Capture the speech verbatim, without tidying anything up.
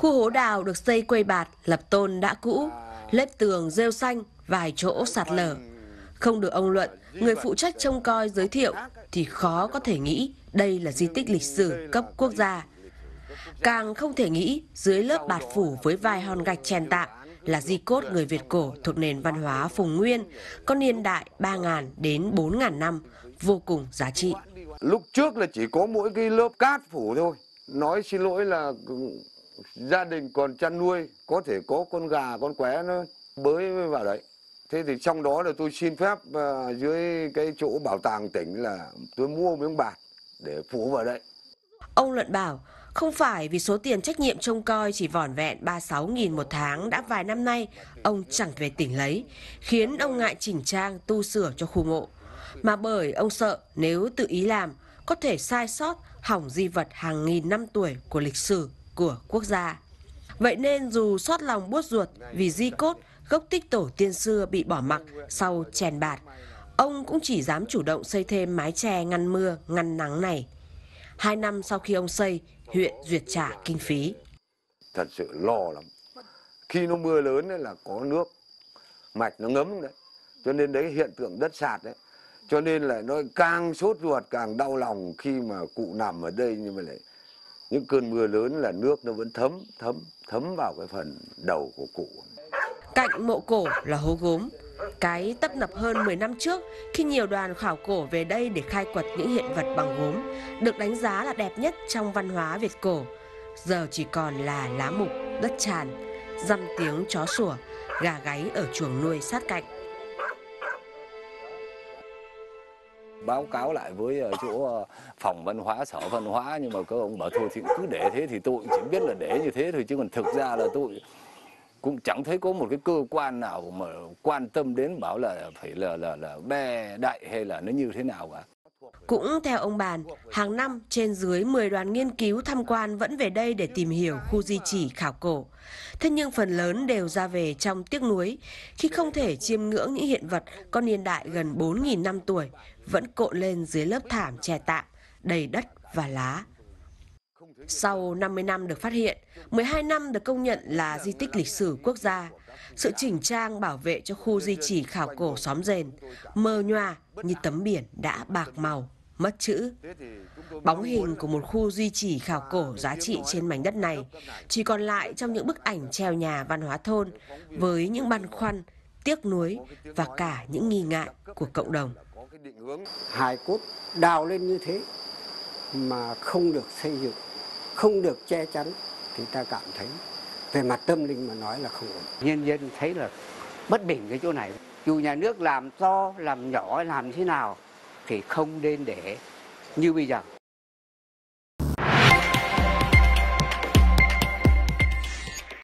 Khu hố đào được xây quây bạt, lập tôn đã cũ, lép tường rêu xanh, vài chỗ sạt lở. Không được ông Luận, người phụ trách trông coi giới thiệu, thì khó có thể nghĩ đây là di tích lịch sử cấp quốc gia. Càng không thể nghĩ dưới lớp bạt phủ với vài hòn gạch chèn tạm là di cốt người Việt cổ thuộc nền văn hóa Phùng Nguyên, có niên đại ba nghìn đến bốn nghìn năm, vô cùng giá trị. Lúc trước là chỉ có mỗi cái lớp cát phủ thôi. Nói xin lỗi là gia đình còn chăn nuôi, có thể có con gà, con qué nó bới vào đấy. Thế thì trong đó là tôi xin phép dưới cái chỗ bảo tàng tỉnh là tôi mua miếng bạt để phủ vào đấy. Ông Luận bảo, không phải vì số tiền trách nhiệm trông coi chỉ vỏn vẹn ba mươi sáu nghìn một tháng đã vài năm nay, ông chẳng về tỉnh lấy, khiến ông ngại chỉnh trang tu sửa cho khu mộ. Mà bởi ông sợ nếu tự ý làm, có thể sai sót hỏng di vật hàng nghìn năm tuổi của lịch sử của quốc gia. Vậy nên dù xót lòng buốt ruột vì di cốt, gốc tích tổ tiên xưa bị bỏ mặc sau chèn bạt, ông cũng chỉ dám chủ động xây thêm mái tre ngăn mưa, ngăn nắng này. Hai năm sau khi ông xây, huyện duyệt trả kinh phí. Thật sự lo lắm. Khi nó mưa lớn ấy là có nước, mạch nó ngấm đấy. Cho nên đấy hiện tượng đất sạt đấy. Cho nên là nó càng sốt ruột, càng đau lòng khi mà cụ nằm ở đây. Nhưng mà lại những cơn mưa lớn là nước nó vẫn thấm, thấm, thấm vào cái phần đầu của cụ. Cạnh mộ cổ là hố gốm. Cái tấp nập hơn mười năm trước, khi nhiều đoàn khảo cổ về đây để khai quật những hiện vật bằng gốm, được đánh giá là đẹp nhất trong văn hóa Việt cổ, giờ chỉ còn là lá mục, đất tràn, dăm tiếng chó sủa, gà gáy ở chuồng nuôi sát cạnh. Báo cáo lại với chỗ phòng văn hóa, sở văn hóa, nhưng mà các ông bảo thôi thì cứ để thế, thì tôi chỉ biết là để như thế thôi, chứ còn thực ra là tôi cũng chẳng thấy có một cái cơ quan nào mà quan tâm đến bảo là phải là là là bè đại hay là nó như thế nào cả. Cũng theo ông Bàn, hàng năm trên dưới mười đoàn nghiên cứu tham quan vẫn về đây để tìm hiểu khu di chỉ khảo cổ. Thế nhưng phần lớn đều ra về trong tiếc nuối khi không thể chiêm ngưỡng những hiện vật có niên đại gần bốn nghìn năm tuổi vẫn cộn lên dưới lớp thảm chè tạm, đầy đất và lá. Sau năm mươi năm được phát hiện, mười hai năm được công nhận là di tích lịch sử quốc gia, sự chỉnh trang bảo vệ cho khu di chỉ khảo cổ xóm Rền mờ nhòa như tấm biển đã bạc màu, mất chữ. Bóng hình của một khu di chỉ khảo cổ giá trị trên mảnh đất này chỉ còn lại trong những bức ảnh treo nhà văn hóa thôn với những băn khoăn, tiếc nuối và cả những nghi ngại của cộng đồng. Hài cốt đào lên như thế mà không được xây dựng, không được che chắn thì ta cảm thấy về mặt tâm linh mà nói là không ổn. Nhân dân thấy là bất bình cái chỗ này. Dù nhà nước làm to, làm nhỏ, làm thế nào thì không nên để như bây giờ.